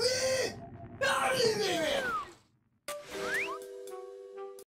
I